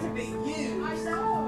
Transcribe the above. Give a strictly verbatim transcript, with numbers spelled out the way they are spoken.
to be used. I know.